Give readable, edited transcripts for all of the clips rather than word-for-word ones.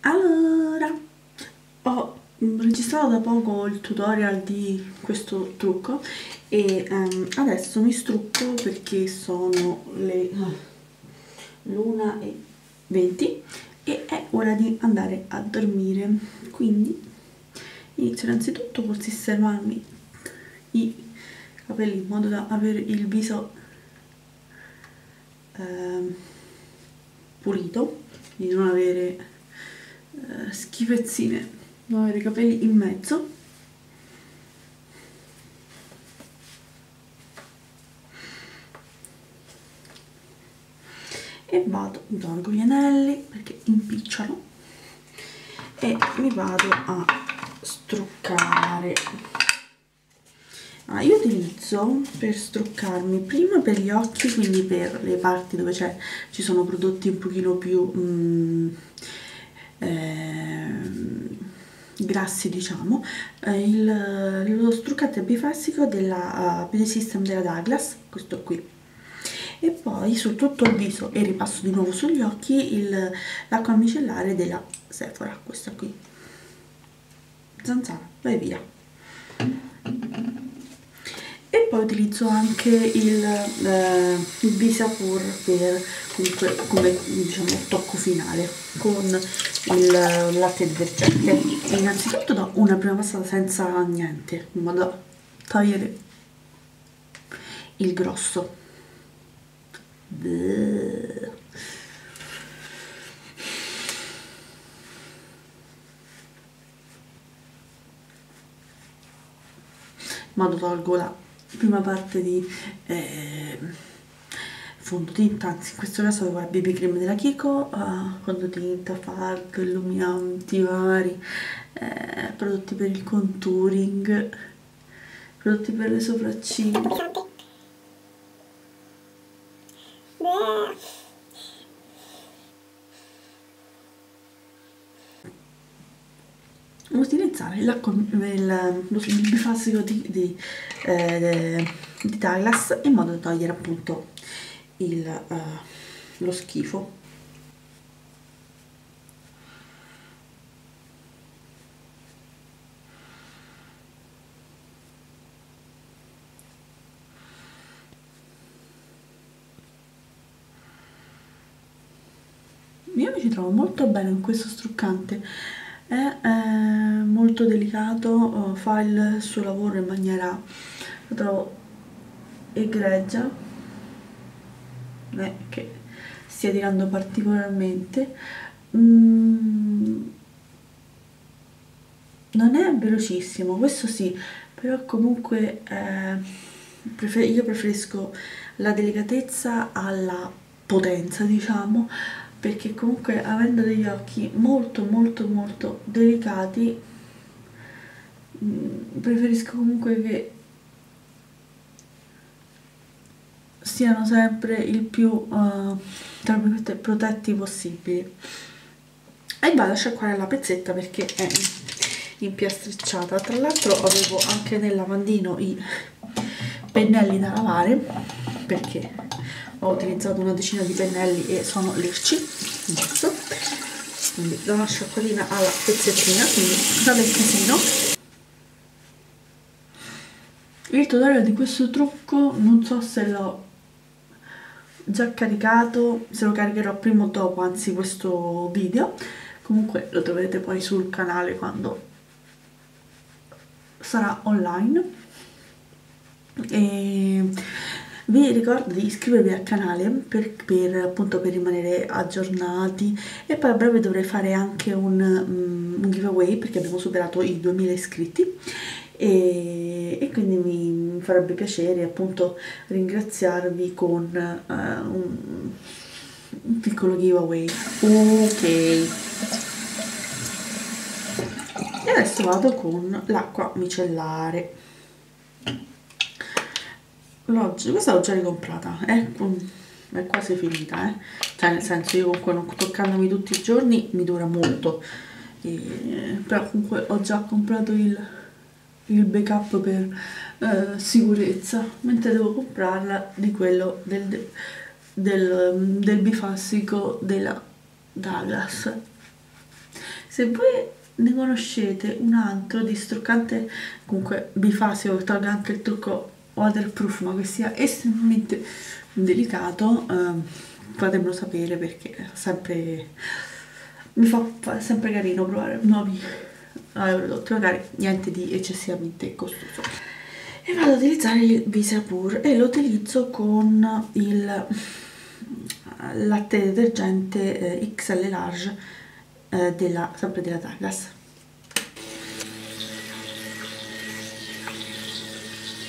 Allora, ho registrato da poco il tutorial di questo trucco e adesso mi strucco perché sono le 1:20 e è ora di andare a dormire. Quindi inizio innanzitutto col sistemarmi i capelli in modo da avere il viso pulito, di non avere schifezzine, non avere i capelli in mezzo. E vado, mi tolgo gli anelli perché impicciano e mi vado a struccare. Ah, io utilizzo per struccarmi prima per gli occhi, quindi per le parti dove ci sono prodotti un pochino più grassi, diciamo, lo struccante bifassico della Pelle System della Douglas, questo qui, e poi su tutto il viso, e ripasso di nuovo sugli occhi l'acqua micellare della Sephora, questa qui, zanzara, vai via. E poi utilizzo anche il Visapur per comunque come, diciamo, tocco finale con il latte detergente. Innanzitutto do una prima passata senza niente, in modo da togliere il grosso. Ma tolgo la prima parte di fondotinta, anzi in questo caso avevo la BB cream della Kiko, fondotinta, FAC, illuminanti vari, prodotti per il contouring, prodotti per le sopracciglia. Utilizzare il bifassico di Talas in modo da togliere appunto lo schifo. Io mi ci trovo molto bene in questo struccante, è molto delicato, fa il suo lavoro in maniera, lo trovo, egregia, non è che stia tirando particolarmente, non è velocissimo, questo sì, però comunque io preferisco la delicatezza alla potenza, diciamo, perché comunque avendo degli occhi molto molto molto delicati preferisco comunque che siano sempre il più tra virgolette protetti possibili. E vado a sciacquare la pezzetta perché è impiastricciata. Tra l'altro avevo anche nel lavandino i pennelli da lavare perché ho utilizzato una decina di pennelli e sono lerci, quindi da una sciacquolina alla pezzettina, quindi dal casino. Il tutorial di questo trucco non so se l'ho già caricato, se lo caricherò prima o dopo, anzi questo video, comunque lo troverete poi sul canale quando sarà online. E vi ricordo di iscrivervi al canale per rimanere aggiornati, e poi a breve dovrei fare anche un giveaway perché abbiamo superato i 2000 iscritti e quindi mi farebbe piacere appunto ringraziarvi con un piccolo giveaway. Ok, e adesso vado con l'acqua micellare. Questa l'ho già ricomprata, è quasi finita, cioè nel senso, io comunque non toccandomi tutti i giorni mi dura molto, però comunque ho già comprato il backup per sicurezza, mentre devo comprarla di quello del bifassico della Douglas. Se voi ne conoscete un altro di struccante, comunque bifaseo, tolga anche il trucco waterproof, ma che sia estremamente delicato, fatemelo sapere, perché sempre mi fa sempre carino provare nuovi prodotti, magari niente di eccessivamente costoso. E vado ad utilizzare il Visapur e lo utilizzo con il latte detergente XL large sempre della Talas.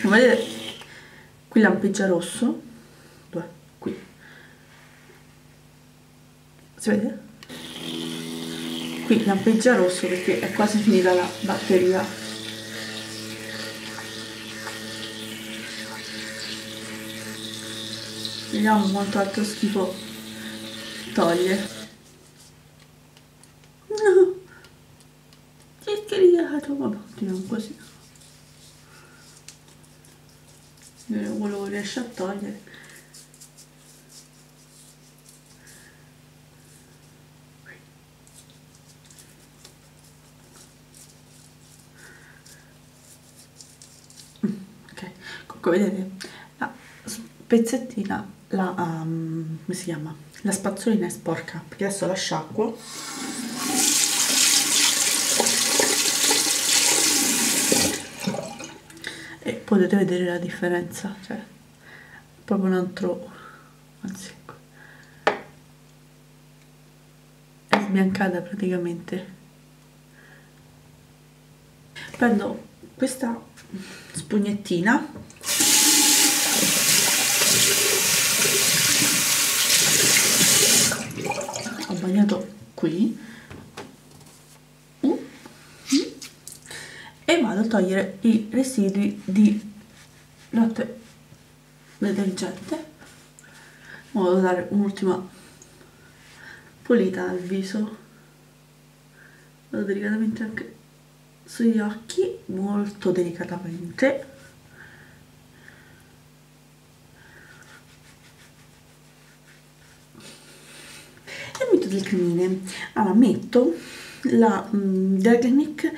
Come vedete qui lampeggia rosso, dove? Qui si vede? Qui lampeggia rosso perché è quasi finita la batteria. Vediamo quanto altro schifo toglie. No, che caricato. Vabbè, continuiamo così. Vediamo quello che riesce a togliere. Ok, comunque vedete la pezzettina, la come si chiama? La spazzolina è sporca, perché adesso la sciacquo. E potete vedere la differenza, cioè proprio un altro, anzi è sbiancata praticamente. Prendo questa spugnettina qui e vado a togliere i residui di latte detergente. Vado a dare un'ultima pulita al viso, vado delicatamente anche sugli occhi, molto delicatamente. Del crimine, allora metto la della Clinique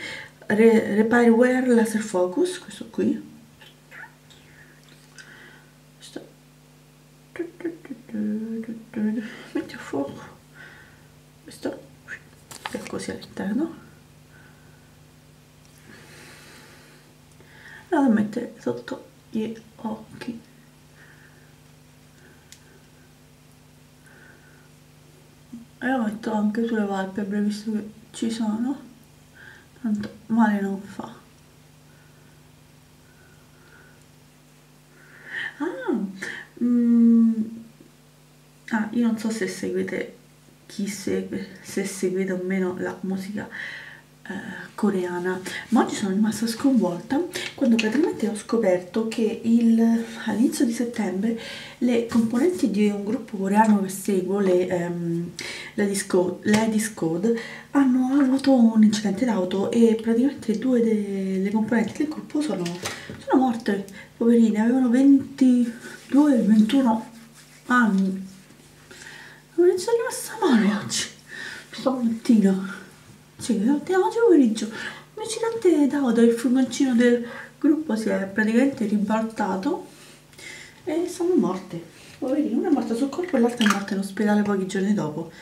Repair Wear Laser Focus, questo qui, metti a fuoco questo e così all'interno, vado a mettere sotto gli occhi. E lo metto anche sulle palpebre, visto che ci sono, tanto male non fa. Io non so se seguite, chi segue, se seguite o meno la musica coreana, ma oggi sono rimasta sconvolta quando praticamente ho scoperto che all'inizio di settembre le componenti di un gruppo coreano che seguo, le Ladies' Code, hanno avuto un incidente d'auto e praticamente due delle componenti del gruppo sono morte, poverine, avevano 22 e 21 anni. Non sono rimasta male oggi, stamattina. Sì, oggi pomeriggio un incidente d'auto, il furgoncino del gruppo si è praticamente ribaltato e sono morte. Poverino, una è morta sul corpo e l'altra è morta in ospedale pochi giorni dopo.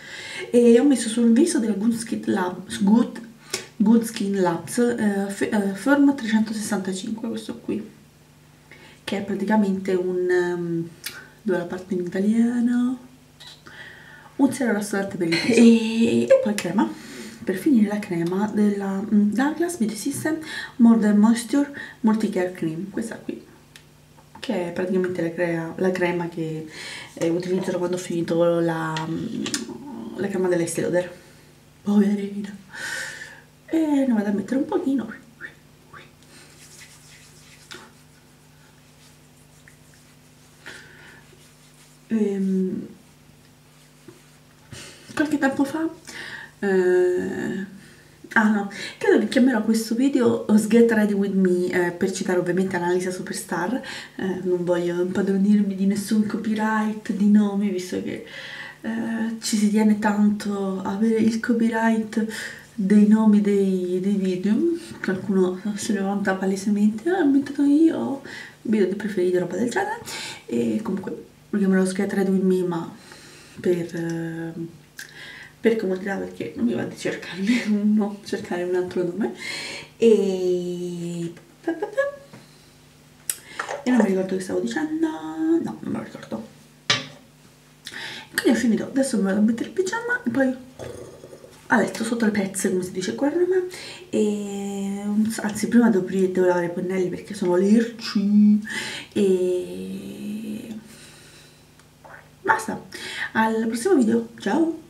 E ho messo sul viso della Good Skin Labs Firm 365, questo qui, che è praticamente dove la parte in italiano, un siero rassodante per il viso e poi crema. Per finire la crema della Douglas Beauty System Modern Moisture Multicare Cream, questa qui, che è praticamente la crema che utilizzerò quando ho finito la crema dell'Estée Lauder. Poverina. E ne vado a mettere un pochino. Qualche tempo fa credo che chiamerò questo video Get Ready With Me, per citare ovviamente Annalisa Superstar. Non voglio impadronirmi di nessun copyright di nomi, visto che ci si tiene tanto a avere il copyright dei nomi dei video, qualcuno se ne vanta palesemente, ho inventato io video di preferiti, roba del genere. E comunque chiamerò Skytrade with me, ma per comodità, perché non mi va di cercarne uno, cercare un altro nome, e non mi ricordo che stavo dicendo, no, non me lo ricordo. Quindi ho finito, adesso mi vado a mettere il pigiama e poi a letto, sotto le pezze, come si dice qua a Roma. E anzi, prima devo lavare i pennelli perché sono lerci, e basta, al prossimo video, ciao!